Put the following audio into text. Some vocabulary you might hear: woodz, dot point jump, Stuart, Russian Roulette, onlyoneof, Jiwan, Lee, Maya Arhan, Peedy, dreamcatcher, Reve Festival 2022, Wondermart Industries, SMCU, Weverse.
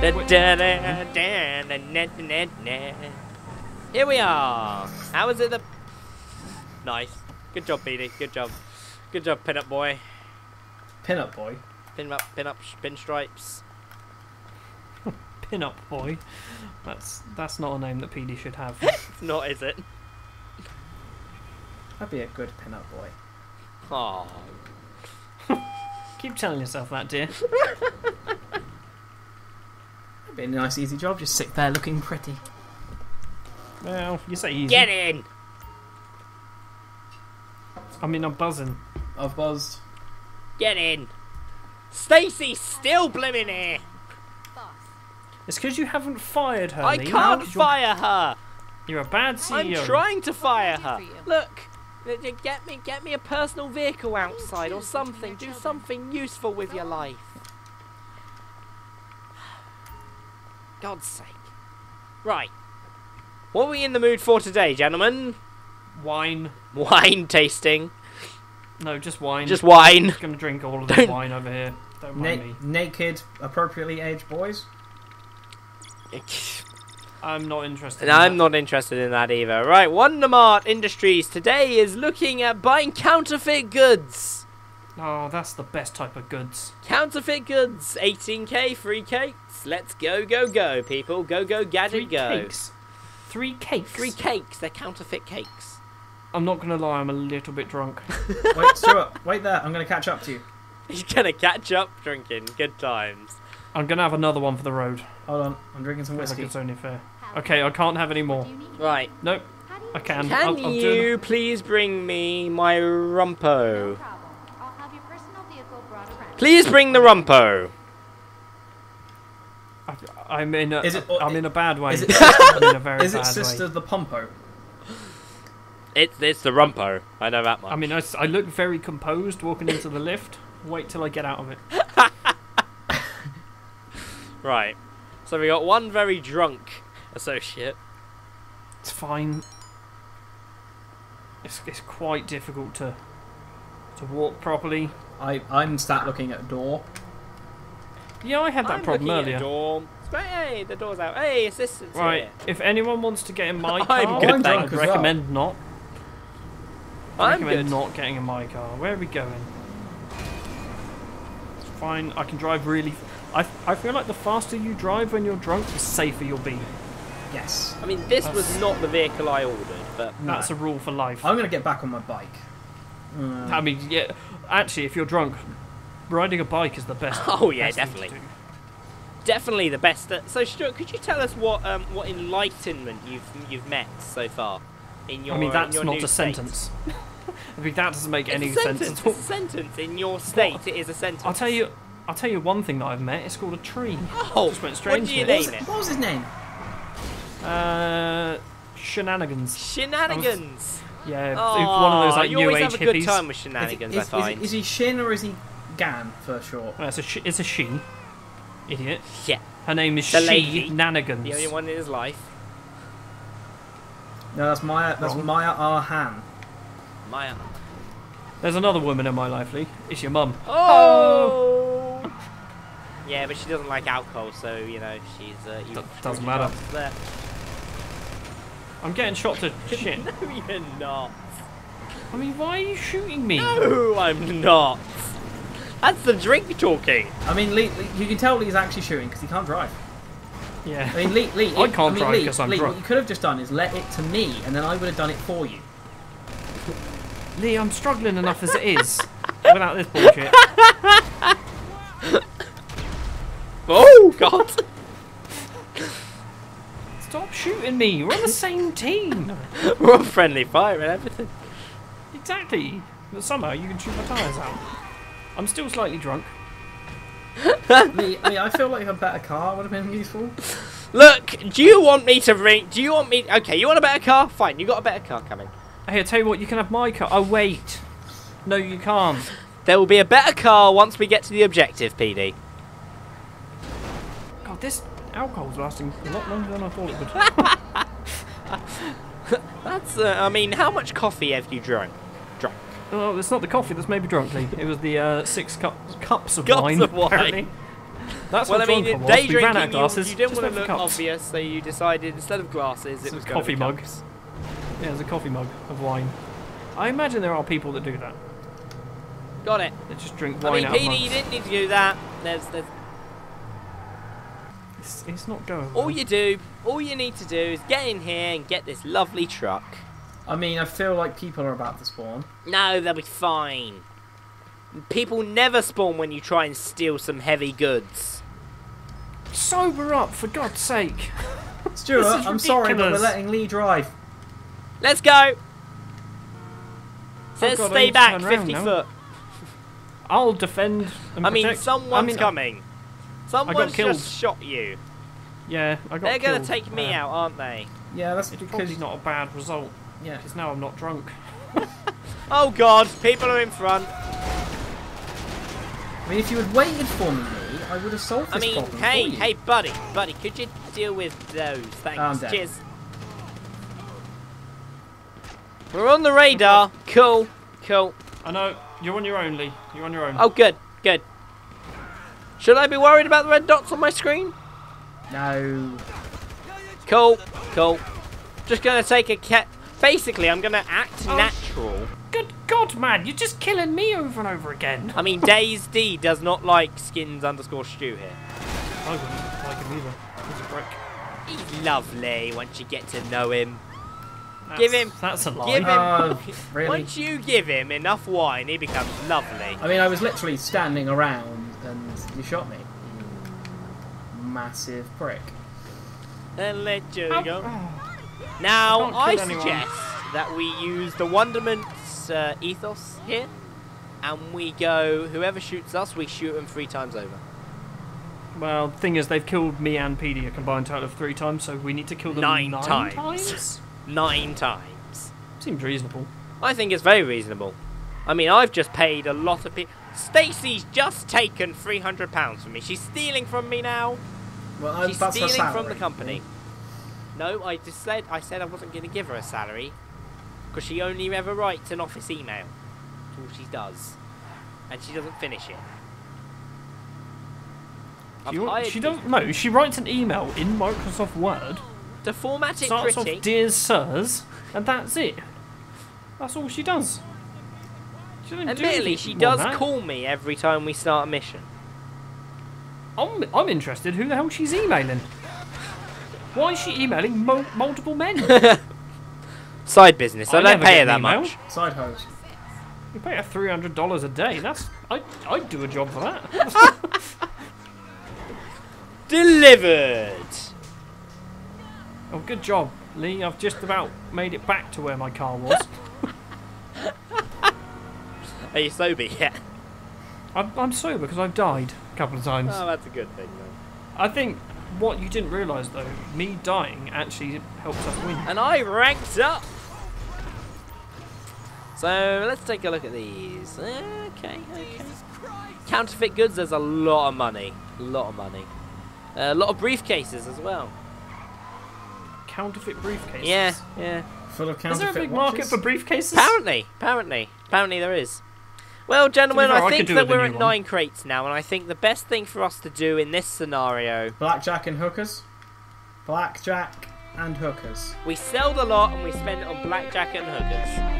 Here we are. How is it? Nice. Good job, Peedy. Good job. Good job, pin-up boy. Pin-up boy. Pin-up, pinstripes. Pin-up boy. That's not a name that Peedy should have. It's not, is it? That'd be a good pin-up boy. Oh. Keep telling yourself that, dear. That'd be a nice, easy job. Just sit there looking pretty. Well, you say easy. Get in. I mean, I'm buzzing. I've buzzed. Get in. Stacey, still blimmin' here. It's because you haven't fired her. I Lee. Can't fire her. You're a bad CEO. I'm trying to fire her. Look, get me a personal vehicle outside or something. Do something useful with your life. God's sake. Right. What are we in the mood for today, gentlemen? Wine. Wine tasting. No, just wine. Just wine. I'm just going to drink all of this wine over here. Don't mind me. Naked, appropriately aged boys? I'm not interested in that. I'm not interested in that either. Right, Wondermart Industries today is looking at buying counterfeit goods. Oh, that's the best type of goods. Counterfeit goods. 18k, free cakes. Let's go, go, go, people. Go, go, gadget, go. Free cakes. Three cakes. 3 cakes. They're counterfeit cakes. I'm not going to lie, I'm a little bit drunk. Wait, Stuart, wait there. I'm going to catch up to you. He's going to catch up drinking. Good times. I'm going to have another one for the road. Hold on. I'm drinking some whiskey. Like it's only fair. Okay, I can't have any more. Right. Nope. I can. Can you please bring me my rumpo? No problem. I'll have your personal vehicle brought around. Please bring the rumpo. I'm in a bad way. Is it, sister the pompo? It's the rumpo. I know that much. I mean, I look very composed walking into the lift. Wait till I get out of it. Right. So we got one very drunk associate. It's fine. It's quite difficult to walk properly. I'm sat looking at a door. Yeah, I had that problem earlier. Hey, the door's out. Hey, assistant's right. Here. If anyone wants to get in my car, I would recommend not. I recommend not getting in my car. Where are we going? It's fine. I can drive really. I feel like the faster you drive when you're drunk, the safer you'll be. Yes. I mean, this was not the vehicle I ordered, but that's a rule for life. I'm gonna get back on my bike. I mean, yeah. Actually, if you're drunk, riding a bike is the best. Oh yeah, definitely. Definitely the best. So Stuart, could you tell us what enlightenment you've met so far in your? I mean, that's not a sentence. I mean, that doesn't make any sense at all. It's a sentence in your state. It is a sentence. I'll tell you one thing that I've met. It's called a tree. Oh, just went straight into it. What was his name? Shenanigans. Shenanigans. Yeah, oh, one of those like new age hippies. You always have a good time with shenanigans. I find. Is he Shin or is he Gan for short? Well, it's a she. Idiot. Yeah. Her name is Shenanigans. The only one in his life. No, that's Maya. That's Maya Arhan. Maya. There's another woman in my life, Lee. It's your mum. Oh. Yeah, but she doesn't like alcohol, so you know she's. Doesn't matter. I'm getting shot to shit. No, you're not. I mean, why are you shooting me? No, I'm not. That's the drink talking. I mean, Lee, you can tell Lee's actually shooting because he can't drive. Yeah. I mean, Lee, I can't drive because I'm drunk. What you could have just done is let it to me, and then I would have done it for you. Lee, I'm struggling enough as it is without this bullshit. Oh God! Stop shooting me. We're on the same team. We're on friendly fire and everything. Exactly. But somehow you can shoot my tyres out. I'm still slightly drunk. I feel like a better car would have been useful. Look, do you want me to ring? Do you want me? Okay, you want a better car? Fine, you got a better car coming. Hey, I tell you what, you can have my car. Oh wait, no, you can't. There will be a better car once we get to the objective, PD. God, this alcohol's lasting a lot longer than I thought it would. That's. I mean, how much coffee have you drunk? Well, it's not the coffee that's made me drunk, Lee. It was the 6 cups of wine. Apparently. That's well, what I mean, day was. Drinking, we ran out of glasses. You didn't want to look obvious, so you decided instead of glasses, it was coffee mugs. Yeah, it was a coffee mug of wine. I imagine there are people that do that. Got it. They just drink wine out of mugs. I mean, Peedy, you didn't need to do that. There's it's not going. All you need to do is get in here and get this lovely truck. I mean, I feel like people are about to spawn. No, they'll be fine. People never spawn when you try and steal some heavy goods. Sober up, for God's sake. Stuart, I'm sorry, but we're letting Lee drive. Let's go. Says stay back 50 foot. I'll defend and I mean, protect. Someone's coming. Someone's just shot you. Yeah, I got killed. They're going to take me out, aren't they? Yeah, that's because not a bad result. Yeah. Because now I'm not drunk. Oh, God. People are in front. I mean, if you had waited for me, I would have solved this problem for you. Hey, buddy, could you deal with those? Thanks. Cheers. We're on the radar. Cool. I know. You're on your own, Lee. You're on your own. Oh, good. Should I be worried about the red dots on my screen? No. Cool. Just going to take a cat. Basically, I'm going to act natural. Good God, man. You're just killing me over and over again. I mean, Days D does not like skins_stew here. I wouldn't like him either. He's a brick. He's lovely once you get to know him. That's a lie. Really? Once you give him enough wine, he becomes lovely. I mean, I was literally standing around and you shot me. Massive prick. And let you go. Now, I suggest that we use the Wondermart ethos here. And we go, whoever shoots us, we shoot them 3 times over. Well, the thing is, they've killed me and Peedy a combined total of 3 times, so we need to kill them 9 times. 9 times. Seems reasonable. I think it's very reasonable. I mean, I've just paid a lot of people. Stacey's just taken £300 from me. She's stealing from me now. Well, she's stealing from the company. No, I just said I wasn't going to give her a salary because she only ever writes an office email. That's all she does, and she doesn't finish it. She doesn't. No, she writes an email in Microsoft Word. To format it starts off, dear sirs, and that's it. That's all she does. Admittedly, she does call me every time we start a mission. I'm interested who the hell she's emailing. Why is she emailing multiple men? Side business. I don't pay her that much. Side hose. You pay her $300 a day. That's I'd do a job for that. Delivered. Oh, good job, Lee. I've just about made it back to where my car was. Are you sober yet? I'm sober because I've died a couple of times. Oh, that's a good thing, though. I think what you didn't realise, though, me dying actually helps us win. And I ranked up! So, let's take a look at these. Okay. Counterfeit goods, there's a lot of money. A lot of briefcases as well. Counterfeit briefcases. Yeah. Full of counterfeit. Is there a big market for briefcases? Apparently there is. Well, gentlemen, I think that we're at 9 crates now, and I think the best thing for us to do in this scenario: blackjack and hookers. We sell the lot, and we spend it on blackjack and hookers.